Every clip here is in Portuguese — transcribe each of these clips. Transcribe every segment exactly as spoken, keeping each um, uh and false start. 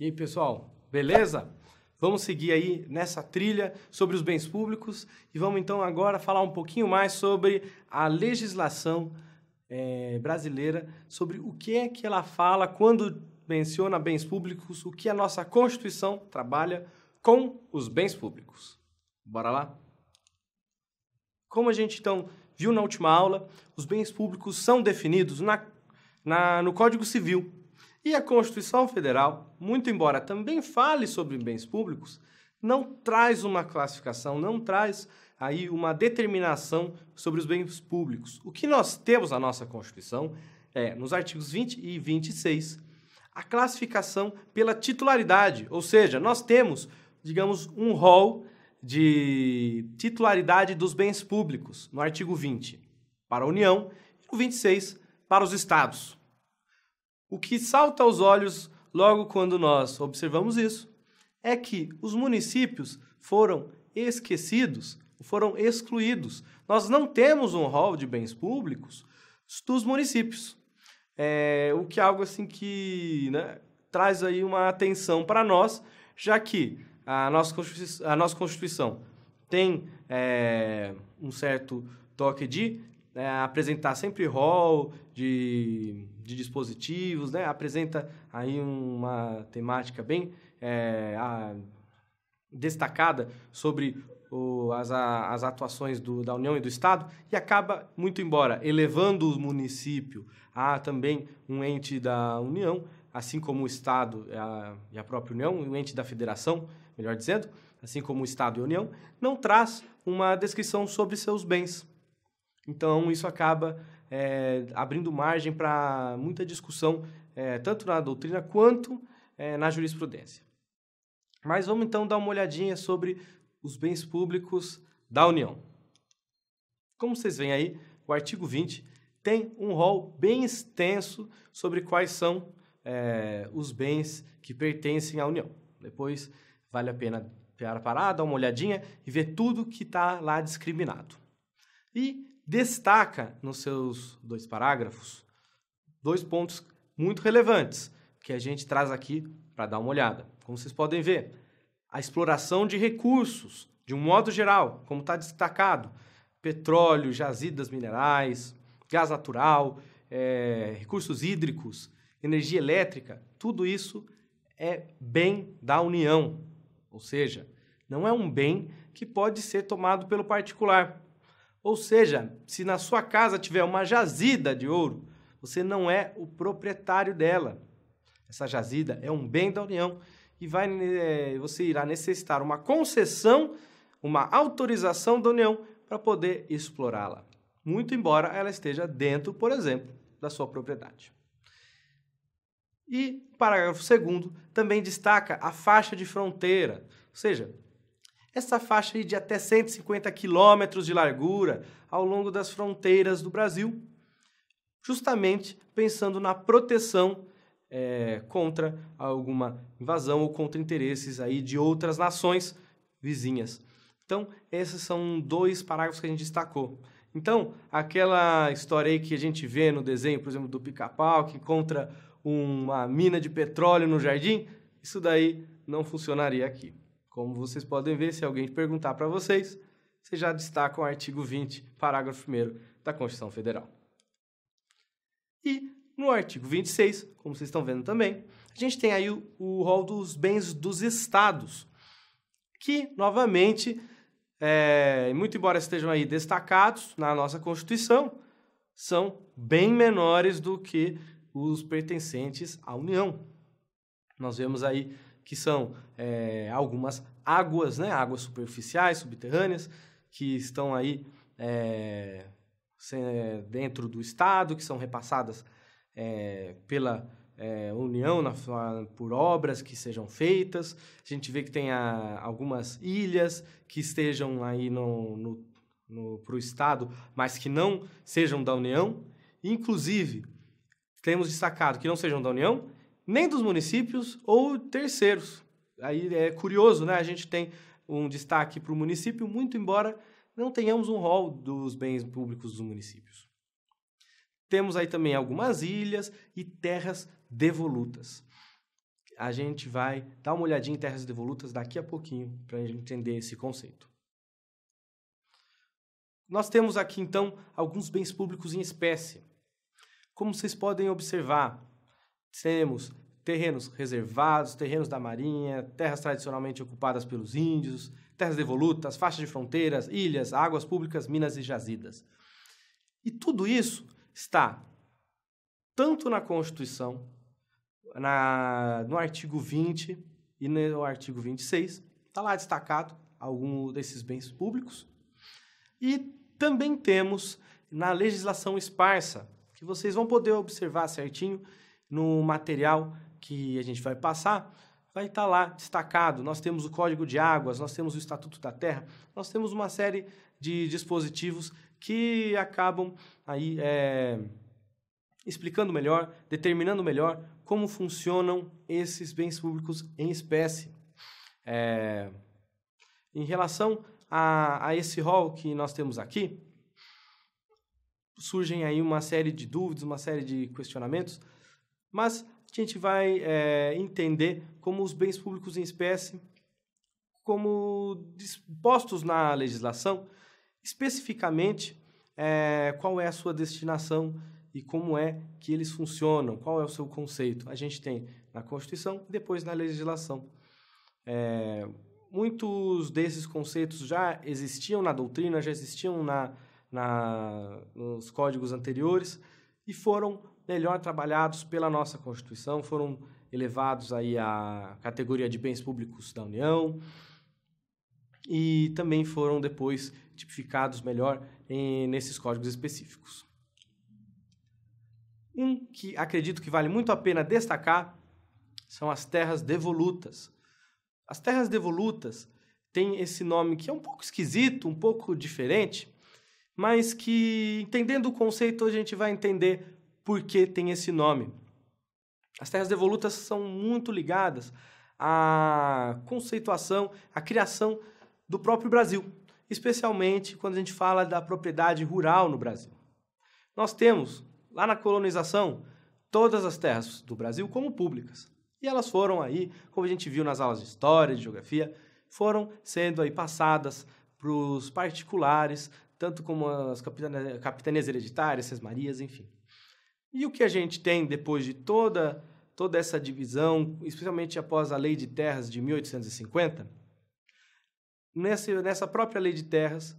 E aí, pessoal, beleza? Vamos seguir aí nessa trilha sobre os bens públicos e vamos então agora falar um pouquinho mais sobre a legislação é, brasileira, sobre o que é que ela fala quando menciona bens públicos, o que a nossa Constituição trabalha com os bens públicos. Bora lá? Como a gente então viu na última aula, os bens públicos são definidos na, na, no Código Civil. E a Constituição Federal, muito embora também fale sobre bens públicos, não traz uma classificação, não traz aí uma determinação sobre os bens públicos. O que nós temos na nossa Constituição é, nos artigos vinte e vinte e seis, a classificação pela titularidade, ou seja, nós temos, digamos, um rol de titularidade dos bens públicos, no artigo vinte, para a União, e no vinte e seis, para os estados. O que salta aos olhos logo quando nós observamos isso é que os municípios foram esquecidos, foram excluídos. Nós não temos um rol de bens públicos dos municípios. É, o que é algo assim que, né, traz aí uma atenção para nós, já que a nossa Constituição, a nossa Constituição tem é, um certo toque de É, apresentar sempre rol de, de dispositivos, né? Apresenta aí uma temática bem é, a, destacada sobre o, as, a, as atuações do, da União e do Estado e acaba, muito embora, elevando o município a também um ente da União, assim como o Estado e a, e a própria União, um ente da Federação, melhor dizendo, assim como o Estado e a União, não traz uma descrição sobre seus bens. Então, isso acaba é, abrindo margem para muita discussão, é, tanto na doutrina quanto é, na jurisprudência. Mas vamos, então, dar uma olhadinha sobre os bens públicos da União. Como vocês veem aí, o artigo vinte tem um rol bem extenso sobre quais são é, os bens que pertencem à União. Depois, vale a pena parar, dar uma olhadinha e ver tudo que está lá discriminado. E destaca nos seus dois parágrafos dois pontos muito relevantes que a gente traz aqui para dar uma olhada. Como vocês podem ver, a exploração de recursos, de um modo geral, como está destacado, petróleo, jazidas minerais, gás natural, é, recursos hídricos, energia elétrica, tudo isso é bem da União, ou seja, não é um bem que pode ser tomado pelo particular. Ou seja, se na sua casa tiver uma jazida de ouro, você não é o proprietário dela. Essa jazida é um bem da União e vai, é, você irá necessitar uma concessão, uma autorização da União para poder explorá-la, muito embora ela esteja dentro, por exemplo, da sua propriedade. E parágrafo segundo também destaca a faixa de fronteira, ou seja, essa faixa aí de até cento e cinquenta quilômetros de largura ao longo das fronteiras do Brasil, justamente pensando na proteção é, contra alguma invasão ou contra interesses aí de outras nações vizinhas. Então, esses são dois parágrafos que a gente destacou. Então, aquela história aí que a gente vê no desenho, por exemplo, do Pica-Pau, que encontra uma mina de petróleo no jardim, isso daí não funcionaria aqui. Como vocês podem ver, se alguém perguntar para vocês, vocês já destacam o artigo vinte, parágrafo primeiro da Constituição Federal. E no artigo vinte e seis, como vocês estão vendo também, a gente tem aí o, o rol dos bens dos estados, que, novamente, é, muito embora estejam aí destacados na nossa Constituição, são bem menores do que os pertencentes à União. Nós vemos aí que são é, algumas águas, né, águas superficiais, subterrâneas, que estão aí é, dentro do Estado, que são repassadas é, pela é, União na, por obras que sejam feitas. A gente vê que tem a, algumas ilhas que estejam aí no, no, no, pro Estado, mas que não sejam da União. Inclusive, temos destacado que não sejam da União, nem dos municípios ou terceiros. Aí é curioso, né? A gente tem um destaque para o município, muito embora não tenhamos um rol dos bens públicos dos municípios. Temos aí também algumas ilhas e terras devolutas. a gente vai dar uma olhadinha em terras devolutas daqui a pouquinho para a gente entender esse conceito. Nós temos aqui, então, alguns bens públicos em espécie. Como vocês podem observar, temos terrenos reservados, terrenos da Marinha, terras tradicionalmente ocupadas pelos índios, terras devolutas, faixas de fronteiras, ilhas, águas públicas, minas e jazidas. E tudo isso está tanto na Constituição, na, no artigo vinte e no artigo vinte e seis, está lá destacado algum desses bens públicos. E também temos na legislação esparsa, que vocês vão poder observar certinho no material que a gente vai passar, vai estar lá destacado. Nós temos o Código de Águas, nós temos o Estatuto da Terra, nós temos uma série de dispositivos que acabam aí é, explicando melhor, determinando melhor como funcionam esses bens públicos em espécie. É, em relação a, a esse rol que nós temos aqui, surgem aí uma série de dúvidas, uma série de questionamentos, mas a gente vai é, entender como os bens públicos em espécie, como dispostos na legislação, especificamente é, qual é a sua destinação e como é que eles funcionam, qual é o seu conceito. A gente tem na Constituição e depois na legislação. É, muitos desses conceitos já existiam na doutrina, já existiam na, na, nos códigos anteriores e foram melhor trabalhados pela nossa Constituição, foram elevados aí à categoria de bens públicos da União e também foram depois tipificados melhor em, nesses códigos específicos. Um que acredito que vale muito a pena destacar são as terras devolutas. As terras devolutas têm esse nome que é um pouco esquisito, um pouco diferente, mas que, entendendo o conceito, a gente vai entender por que tem esse nome. As terras devolutas são muito ligadas à conceituação, à criação do próprio Brasil, especialmente quando a gente fala da propriedade rural no Brasil. Nós temos, lá na colonização, todas as terras do Brasil como públicas. E elas foram aí, como a gente viu nas aulas de história, de geografia, foram sendo aí passadas para os particulares, tanto como as capitanias hereditárias, sesmarias, enfim. E o que a gente tem depois de toda, toda essa divisão, especialmente após a Lei de Terras de mil oitocentos e cinquenta, nesse, nessa própria Lei de Terras,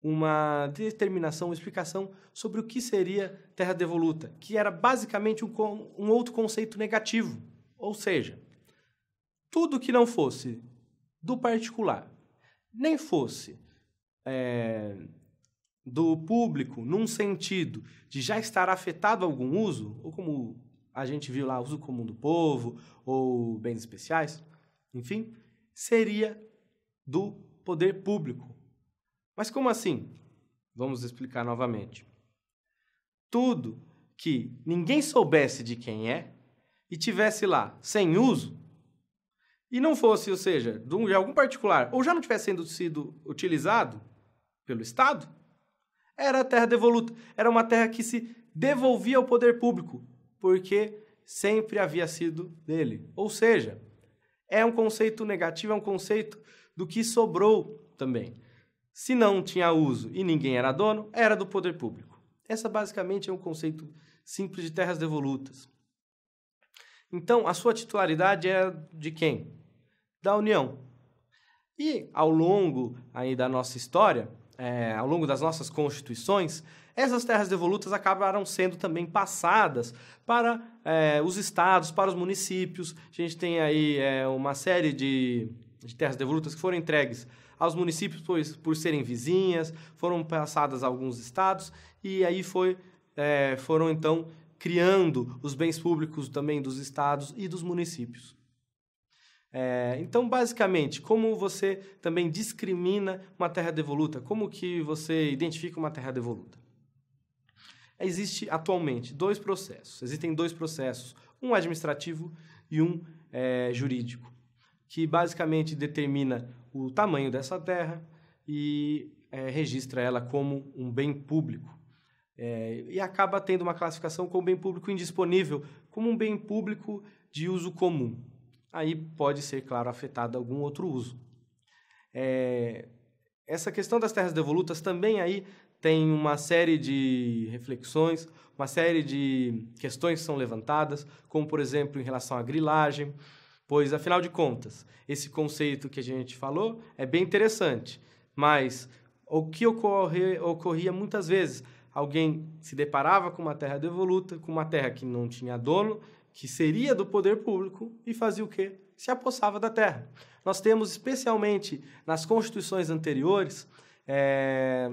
uma determinação, uma explicação sobre o que seria terra devoluta, que era basicamente um, um outro conceito negativo, ou seja, tudo que não fosse do particular, nem fosse é, do público, num sentido de já estar afetado algum uso, ou como a gente viu lá, uso comum do povo, ou bens especiais, enfim, seria do poder público. Mas como assim? Vamos explicar novamente. Tudo que ninguém soubesse de quem é e tivesse lá sem uso, e não fosse, ou seja, de algum particular, ou já não tivesse sendo sido utilizado pelo Estado, era a terra devoluta, era uma terra que se devolvia ao poder público, porque sempre havia sido dele. Ou seja, é um conceito negativo, é um conceito do que sobrou também. Se não tinha uso e ninguém era dono, era do poder público. Essa basicamente é um conceito simples de terras devolutas. Então, a sua titularidade é de quem? Da União. E ao longo aí da nossa história, É, ao longo das nossas constituições, essas terras devolutas acabaram sendo também passadas para é, os estados, para os municípios. A gente tem aí é, uma série de, de terras devolutas que foram entregues aos municípios por, por serem vizinhas, foram passadas a alguns estados e aí foi, é, foram então criando os bens públicos também dos estados e dos municípios. É, então, basicamente, como você também discrimina uma terra devoluta? Como que você identifica uma terra devoluta? Existe atualmente dois processos. Existem dois processos, um administrativo e um é, jurídico, que basicamente determina o tamanho dessa terra e é, registra ela como um bem público. É, e acaba tendo uma classificação como bem público indisponível, como um bem público de uso comum. aí pode ser, claro, afetado algum outro uso. É, essa questão das terras devolutas também aí tem uma série de reflexões, uma série de questões que são levantadas, como, por exemplo, em relação à grilagem, pois, afinal de contas, esse conceito que a gente falou é bem interessante, mas o que ocorre, ocorria muitas vezes? Alguém se deparava com uma terra devoluta, com uma terra que não tinha dono, que seria do poder público, e fazia o quê? Se apossava da terra. Nós temos, especialmente nas constituições anteriores, é,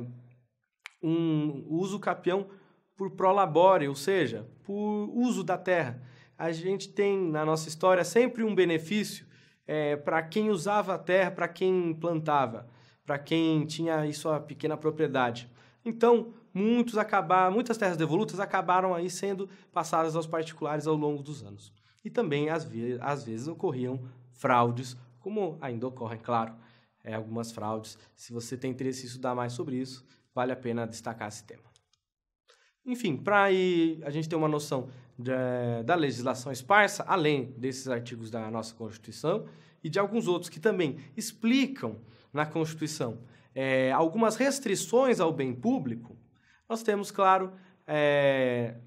um uso capião por prolabore, ou seja, por uso da terra. A gente tem, na nossa história, sempre um benefício é, para quem usava a terra, para quem plantava, para quem tinha aí sua pequena propriedade. Então, muitos acabaram, muitas terras devolutas acabaram aí sendo passadas aos particulares ao longo dos anos. E também, às, ve às vezes, ocorriam fraudes, como ainda ocorrem, claro, é, algumas fraudes. Se você tem interesse em estudar mais sobre isso, vale a pena destacar esse tema. Enfim, para a gente ter uma noção de, da legislação esparsa, além desses artigos da nossa Constituição e de alguns outros que também explicam na Constituição é, algumas restrições ao bem público, nós temos, claro, é,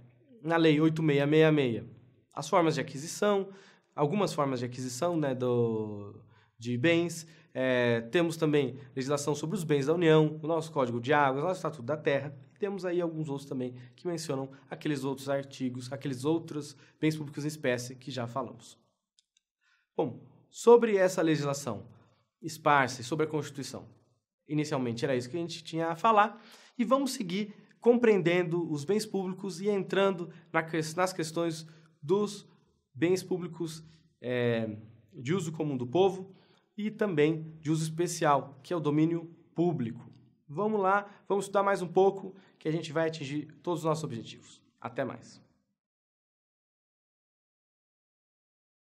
na Lei oito mil seiscentos e sessenta e seis, as formas de aquisição, algumas formas de aquisição né, do, de bens. É, temos também legislação sobre os bens da União, o nosso Código de Águas, o nosso Estatuto da Terra. E temos aí alguns outros também que mencionam aqueles outros artigos, aqueles outros bens públicos em espécie que já falamos. Bom, sobre essa legislação esparsa e sobre a Constituição, inicialmente era isso que a gente tinha a falar e vamos seguir compreendendo os bens públicos e entrando na, nas questões dos bens públicos é, de uso comum do povo e também de uso especial, que é o domínio público. Vamos lá, vamos estudar mais um pouco, que a gente vai atingir todos os nossos objetivos. Até mais!